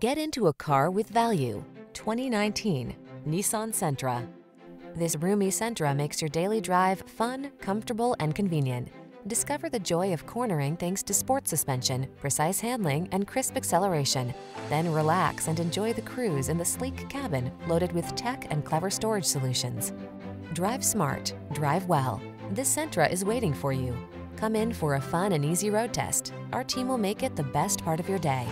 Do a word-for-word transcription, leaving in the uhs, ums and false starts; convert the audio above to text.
Get into a car with value. twenty nineteen Nissan Sentra. This roomy Sentra makes your daily drive fun, comfortable, and convenient. Discover the joy of cornering thanks to sport suspension, precise handling, and crisp acceleration. Then relax and enjoy the cruise in the sleek cabin loaded with tech and clever storage solutions. Drive smart, drive well. This Sentra is waiting for you. Come in for a fun and easy road test. Our team will make it the best part of your day.